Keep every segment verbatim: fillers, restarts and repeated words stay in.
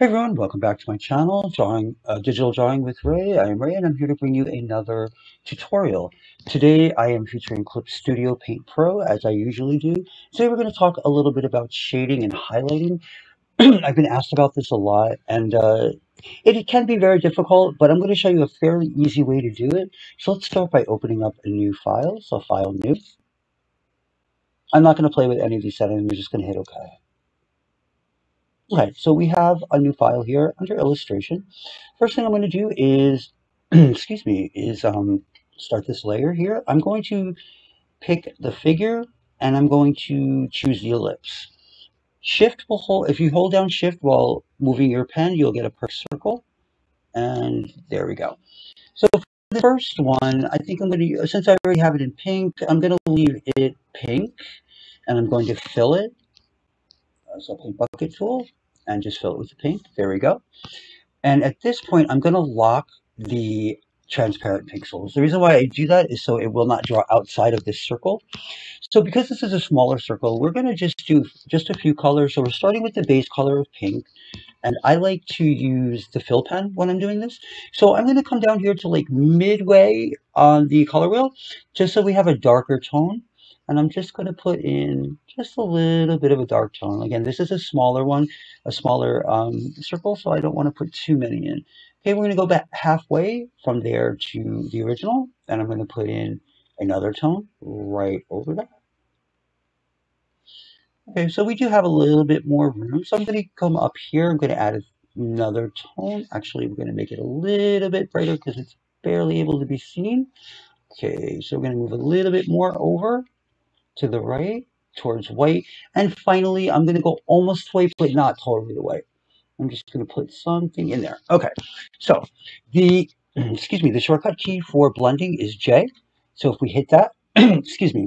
Hey everyone, welcome back to my channel, Drawing uh, Digital Drawing with Ray. I am Ray and I'm here to bring you another tutorial. Today I am featuring Clip Studio Paint Pro, as I usually do. Today we're going to talk a little bit about shading and highlighting. I've been asked about this a lot, and uh, it, it can be very difficult, but I'm going to show you a fairly easy way to do it. So let's start by opening up a new file, so File New. I'm not going to play with any of these settings, we're just going to hit OK. Okay, so we have a new file here under illustration. First thing I'm going to do is, excuse me, is um, start this layer here. I'm going to pick the figure and I'm going to choose the ellipse. Shift will hold, if you hold down shift while moving your pen, you'll get a perfect circle. And there we go. So for the first one, I think I'm going to, since I already have it in pink, I'm going to leave it pink and I'm going to fill it. So paint bucket tool and just fill it with the paint. There we go. And at this point, I'm going to lock the transparent pixels. The reason why I do that is so it will not draw outside of this circle. So because this is a smaller circle, we're going to just do just a few colors. So we're starting with the base color of pink. And I like to use the fill pen when I'm doing this. So I'm going to come down here to like midway on the color wheel, just so we have a darker tone. And I'm just going to put in just a little bit of a dark tone. Again, this is a smaller one, a smaller um, circle, so I don't want to put too many in. Okay, we're going to go back halfway from there to the original, and I'm going to put in another tone right over that. Okay, so we do have a little bit more room, so I'm going to come up here. I'm going to add another tone. Actually, we're going to make it a little bit brighter because it's barely able to be seen. Okay, so we're going to move a little bit more over to the right, towards white. And finally, I'm going to go almost white, but not totally to white. I'm just going to put something in there. Okay, so the, excuse me, the shortcut key for blending is J. So if we hit that, excuse me,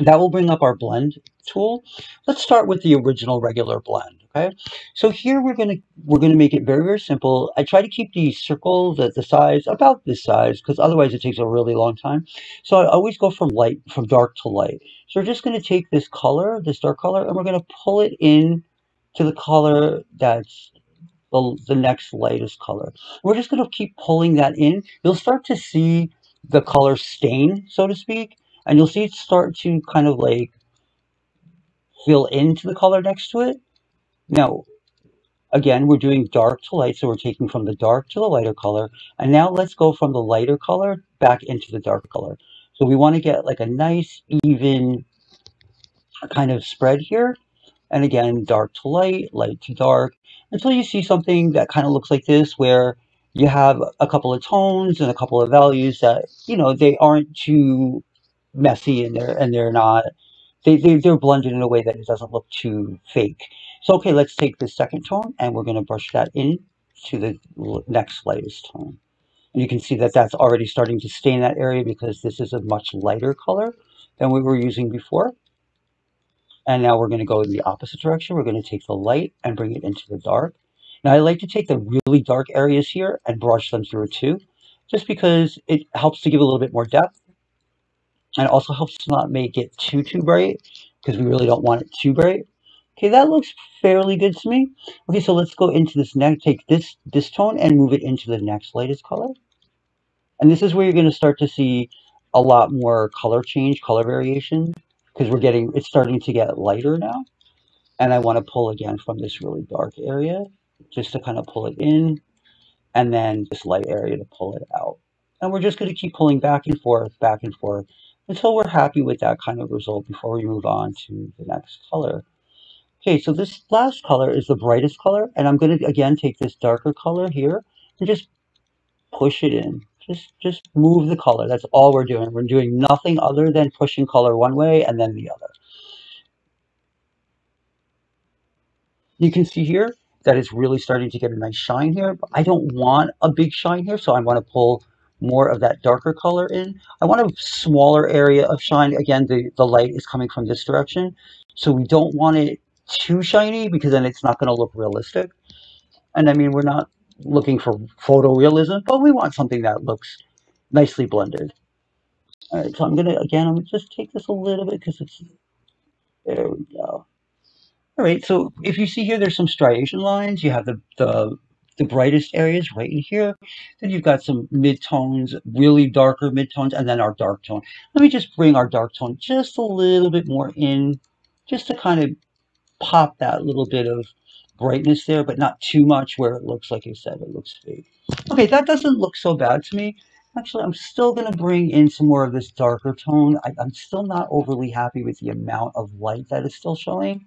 that will bring up our blend tool. Let's start with the original regular blend, okay? So here we're going to we're going to make it very, very simple. I try to keep the circles at the size, about this size, because otherwise it takes a really long time. So I always go from light, from dark to light. So we're just going to take this color, this dark color, and we're going to pull it in to the color that's the, the next lightest color. We're just going to keep pulling that in. You'll start to see the color stain, so to speak. And you'll see it start to kind of like fill into the color next to it. Now, again, we're doing dark to light, so we're taking from the dark to the lighter color. And now let's go from the lighter color back into the dark color. So we want to get like a nice, even kind of spread here. And again, dark to light, light to dark, until you see something that kind of looks like this, where you have a couple of tones and a couple of values that, you know, they aren't too messy and they're and they're not they, they they're blended in a way that it doesn't look too fake. So okay, let's take the second tone and we're going to brush that in to the next lightest tone, and you can see that that's already starting to stain that area because this is a much lighter color than we were using before. And now we're going to go in the opposite direction. We're going to take the light and bring it into the dark. Now I like to take the really dark areas here and brush them through too, just because it helps to give a little bit more depth. And it also helps to not make it too, too bright, because we really don't want it too bright. Okay, that looks fairly good to me. Okay, so let's go into this next, take this, this tone and move it into the next lightest color. And this is where you're going to start to see a lot more color change, color variation, because we're getting, it's starting to get lighter now. And I want to pull again from this really dark area, just to kind of pull it in, and then this light area to pull it out. And we're just going to keep pulling back and forth, back and forth, until we're happy with that kind of result before we move on to the next color. Okay, so this last color is the brightest color, and I'm going to, again, take this darker color here and just push it in. Just, just move the color. That's all we're doing. We're doing nothing other than pushing color one way and then the other. You can see here that it's really starting to get a nice shine here, but I don't want a big shine here, so I want to pull more of that darker color in. I want a smaller area of shine. Again, the, the light is coming from this direction, so we don't want it too shiny because then it's not going to look realistic. And I mean, we're not looking for photorealism, but we want something that looks nicely blended. All right, so I'm going to, again, I'm going to just take this a little bit because it's, there we go. All right, so if you see here, there's some striation lines. You have the, the, the brightest areas right in here. Then you've got some mid-tones, really darker mid-tones, and then our dark tone. Let me just bring our dark tone just a little bit more in, just to kind of pop that little bit of brightness there, but not too much where it looks, like I said, it looks fake. Okay, that doesn't look so bad to me. Actually, I'm still going to bring in some more of this darker tone. I, I'm still not overly happy with the amount of light that is still showing.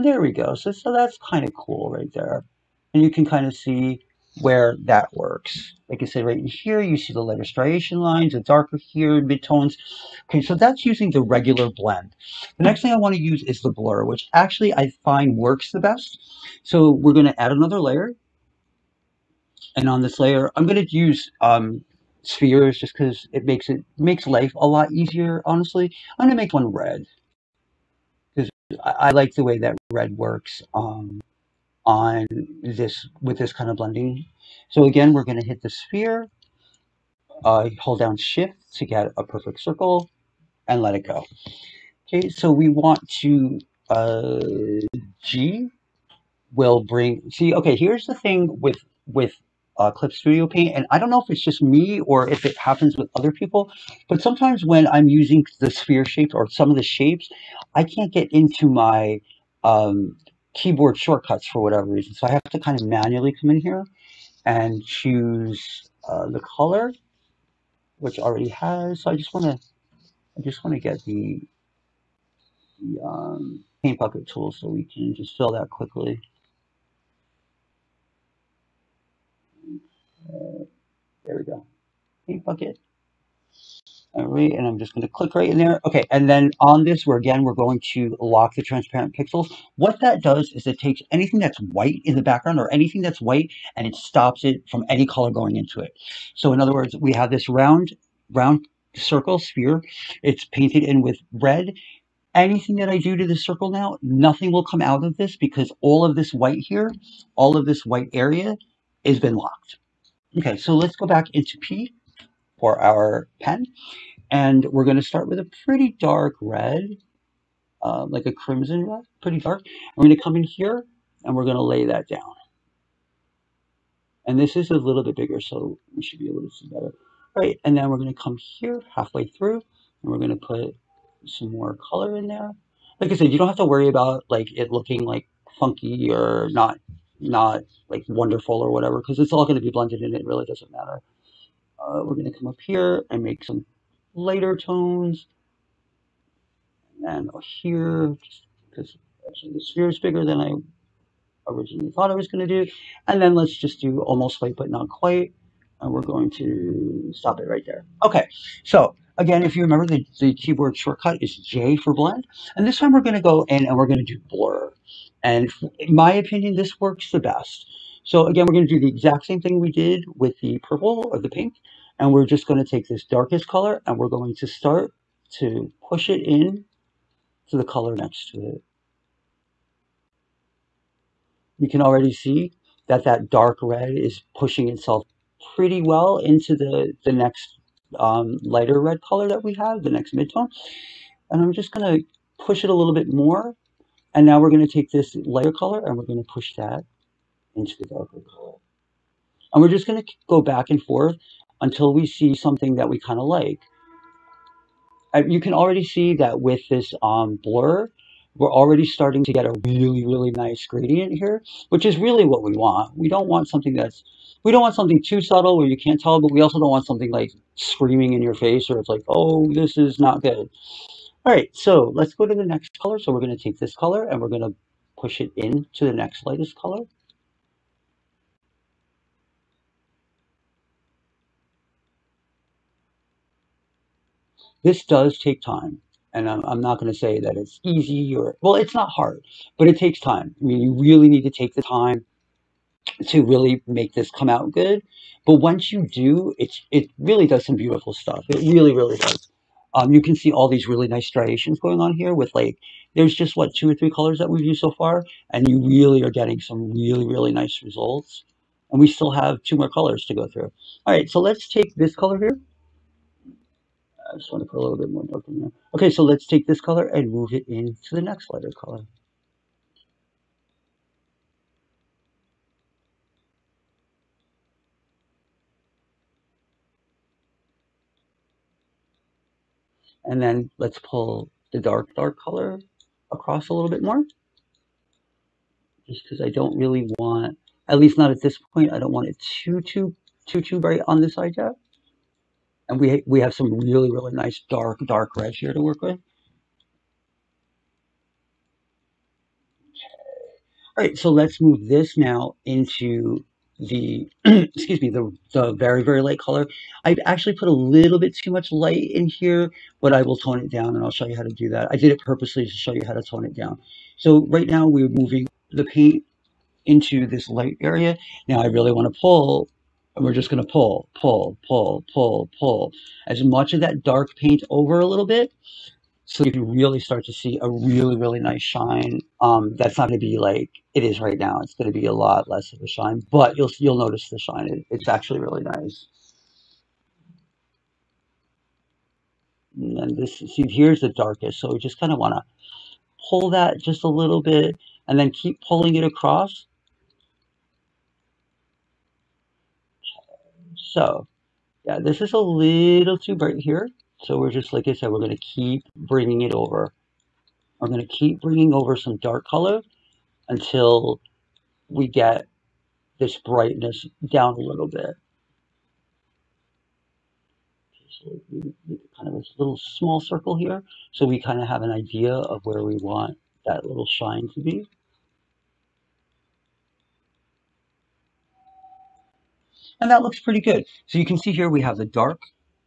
There we go. So, so that's kind of cool right there. And you can kind of see where that works. Like I said, right in here, you see the lighter striation lines, the darker here, mid-tones. Okay, so that's using the regular blend. The next thing I want to use is the blur, which actually I find works the best. So we're going to add another layer. And on this layer, I'm going to use um, spheres just because it makes it makes life a lot easier, honestly. I'm going to make one red because I, I like the way that red works um, on this with this kind of blending. So again, we're going to hit the sphere, uh, hold down Shift to get a perfect circle, and let it go. Okay, so we want to uh, G will bring. See, okay, here's the thing with with Uh, Clip Studio Paint, and I don't know if it's just me or if it happens with other people, but sometimes when I'm using the sphere shapes or some of the shapes, I can't get into my um, keyboard shortcuts for whatever reason, so I have to kind of manually come in here and choose uh, the color, which already has. So I just want to, I just want to get the, the um, paint bucket tool so we can just fill that quickly. Uh, there we go, paint bucket. All right, and I'm just going to click right in there. Okay, and then on this, we're again, we're going to lock the transparent pixels. What that does is it takes anything that's white in the background or anything that's white, and it stops it from any color going into it. So in other words, we have this round, round circle sphere. It's painted in with red. Anything that I do to this circle now, nothing will come out of this because all of this white here, all of this white area has been locked. Okay, so let's go back into P for our pen, and we're going to start with a pretty dark red, uh, like a crimson red, pretty dark. We're going to come in here, and we're going to lay that down. And this is a little bit bigger, so we should be able to see better. All right, and then we're going to come here halfway through, and we're going to put some more color in there. Like I said, you don't have to worry about like it looking like funky or not. Not like wonderful or whatever, because it's all going to be blended in. It really doesn't matter. Uh, we're going to come up here and make some lighter tones, and then here, just because actually the sphere is bigger than I originally thought I was going to do. And then let's just do almost white but not quite, and we're going to stop it right there. Okay, so again, if you remember, the, the keyboard shortcut is J for blend, and this time we're going to go in and we're going to do blur. And in my opinion, this works the best. So again, we're going to do the exact same thing we did with the purple or the pink. And we're just going to take this darkest color and we're going to start to push it in to the color next to it. You can already see that that dark red is pushing itself pretty well into the, the next um, lighter red color that we have, the next mid-tone. And I'm just going to push it a little bit more. And now we're going to take this lighter color and we're going to push that into the darker color. And we're just going to go back and forth until we see something that we kind of like. And you can already see that with this um, blur, we're already starting to get a really, really nice gradient here, which is really what we want. We don't want something that's, we don't want something too subtle where you can't tell, but we also don't want something like screaming in your face or it's like, oh, this is not good. All right, so let's go to the next color. So we're going to take this color and we're going to push it in to the next lightest color. This does take time. And I'm, I'm not going to say that it's easy or, well, it's not hard, but it takes time. I mean, you really need to take the time to really make this come out good. But once you do, it's, it really does some beautiful stuff. It really, really does. Um, you can see all these really nice striations going on here with like, there's just what, two or three colors that we've used so far. And you really are getting some really, really nice results. And we still have two more colors to go through. All right, so let's take this color here. I just want to put a little bit more dark in there. Okay, so let's take this color and move it into the next lighter color. And then let's pull the dark, dark color across a little bit more. Just because I don't really want, at least not at this point, I don't want it too, too, too, too bright on this side yet. And we, we have some really, really nice dark, dark reds here to work with. All right, so let's move this now into the, excuse me, the, the very, very light color. I've actually put a little bit too much light in here, but I will tone it down and I'll show you how to do that. I did it purposely to show you how to tone it down. So right now we're moving the paint into this light area. Now I really want to pull, and we're just going to pull, pull, pull, pull, pull as much of that dark paint over a little bit. So you can really start to see a really, really nice shine. Um, that's not going to be like it is right now. It's going to be a lot less of a shine, but you'll you'll notice the shine. It, it's actually really nice. And then this, see, here's the darkest. So we just kind of want to pull that just a little bit, and then keep pulling it across. So, yeah, this is a little too bright here. So we're just, like I said, we're going to keep bringing it over. I'm going to keep bringing over some dark color until we get this brightness down a little bit. So we make kind of this little small circle here. So we kind of have an idea of where we want that little shine to be. And that looks pretty good. So you can see here we have the dark,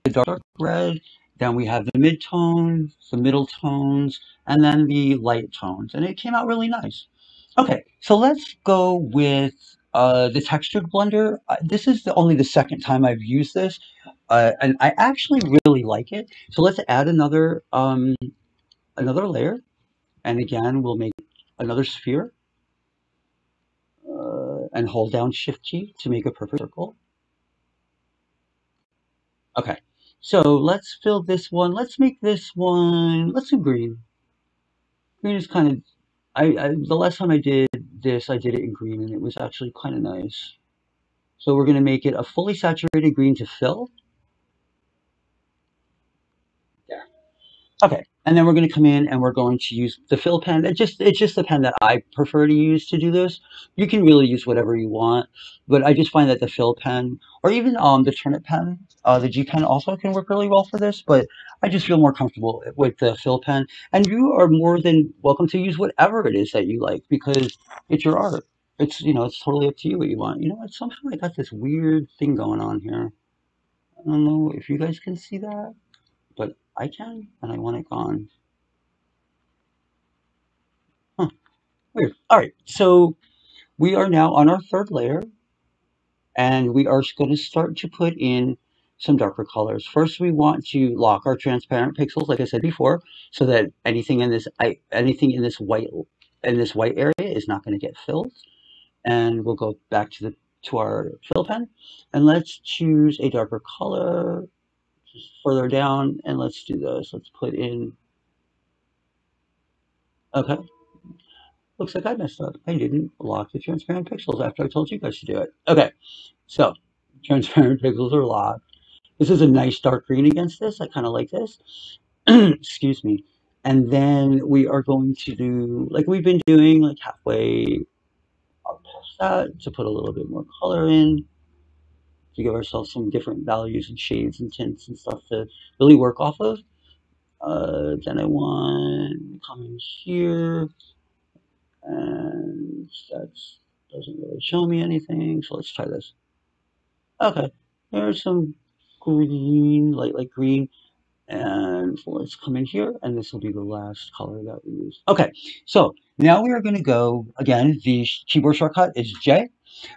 the dark red. Then we have the mid-tones, the middle tones, and then the light tones. And it came out really nice. Okay, so let's go with uh, the textured blender. Uh, this is the, only the second time I've used this. Uh, and I actually really like it. So let's add another, um, another layer. And again, we'll make another sphere. Uh, and hold down Shift key to make a perfect circle. Okay. So let's fill this one. Let's make this one. Let's do green. Green is kind of. I, I the last time I did this, I did it in green, and it was actually kind of nice. So we're going to make it a fully saturated green to fill. There. Okay, and then we're going to come in, and we're going to use the fill pen. It just it's just the pen that I prefer to use to do this. You can really use whatever you want, but I just find that the fill pen, or even um the turnip pen. Uh, the G pen also can work really well for this, but I just feel more comfortable with the fill pen. And you are more than welcome to use whatever it is that you like, because it's your art. It's, you know, it's totally up to you what you want. You know what? Somehow I got this weird thing going on here. I don't know if you guys can see that, but I can, and I want it gone. Huh. Weird. All right. So we are now on our third layer, and we are going to start to put in some darker colors. First, we want to lock our transparent pixels, like I said before, so that anything in this I, anything in this white in this white area is not going to get filled. And we'll go back to the to our fill pen, and let's choose a darker color just further down, and let's do this. Let's put in. Okay, looks like I messed up. I didn't lock the transparent pixels after I told you guys to do it. Okay, so transparent pixels are locked. This is a nice dark green against this. I kind of like this. Excuse me. And then we are going to do, like we've been doing, like halfway up past that to put a little bit more color in, to give ourselves some different values and shades and tints and stuff to really work off of. Uh, then I want to come in here, and that doesn't really show me anything. So let's try this. Okay, there's some green, light, light green, and let's come in here, and this will be the last color that we use. Okay, so now we are going to go, again, the keyboard shortcut is J,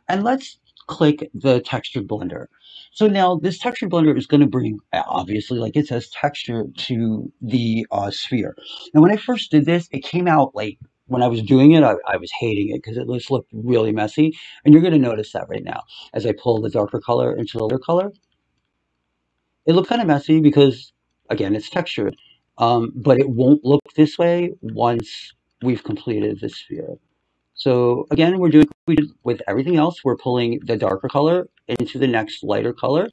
and let's click the textured blender. So now this textured blender is going to bring, obviously, like it says, texture to the uh, sphere. Now, when I first did this, it came out like, when I was doing it, I, I was hating it because it just looked really messy, and you're going to notice that right now as I pull the darker color into the lighter color. It looks kind of messy because, again, it's textured, um, but it won't look this way once we've completed this sphere. So again, we're doing we did with everything else. We're pulling the darker color into the next lighter color,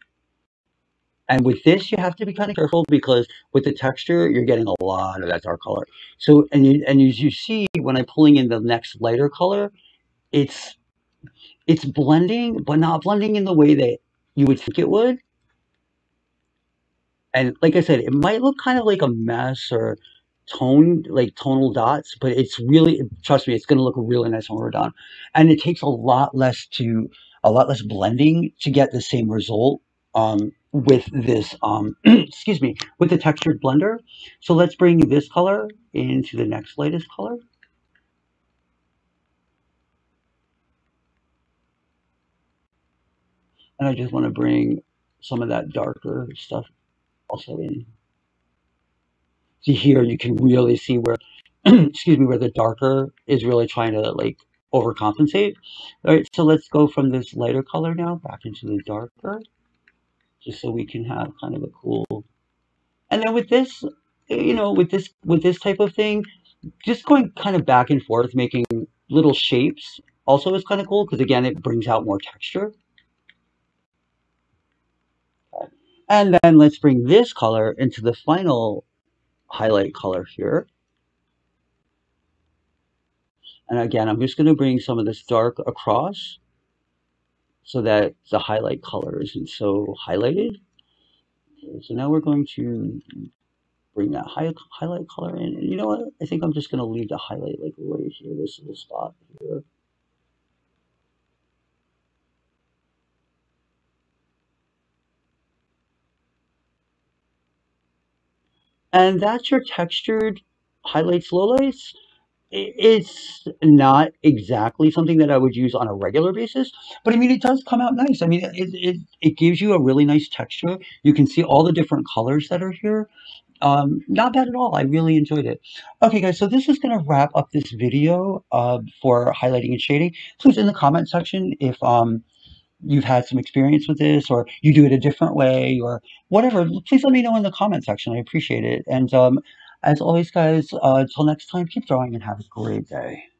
And with this, you have to be kind of careful because with the texture, you're getting a lot of that dark color. So, and, you, and as you see, when I'm pulling in the next lighter color, it's, it's blending, but not blending in the way that you would think it would. And like I said, it might look kind of like a mess or toned, like tonal dots, but it's really, trust me, it's going to look really nice when we're done. And it takes a lot less to, a lot less blending to get the same result um, with this, um, excuse me, with the textured blender. So let's bring this color into the next lightest color. And I just want to bring some of that darker stuff also in. See here, you can really see where, excuse me, where the darker is really trying to like overcompensate. All right, so let's go from this lighter color now back into the darker, just so we can have kind of a cool. And then with this, you know, with this, with this type of thing, just going kind of back and forth, making little shapes also is kind of cool because again, it brings out more texture. And then let's bring this color into the final highlight color here. And again, I'm just going to bring some of this dark across so that the highlight color isn't so highlighted. So now we're going to bring that high, highlight color in. And you know what? I think I'm just going to leave the highlight like right here, this little spot here. And that's your textured highlights, lowlights. It's not exactly something that I would use on a regular basis, but I mean, it does come out nice. I mean, it, it, it gives you a really nice texture. You can see all the different colors that are here. Um, not bad at all. I really enjoyed it. Okay, guys, so this is going to wrap up this video uh, for highlighting and shading. Please, in the comment section, if um, you've had some experience with this or you do it a different way or whatever, please let me know in the comment section. I appreciate it. And um, as always, guys, uh, until next time, keep drawing and have a great day.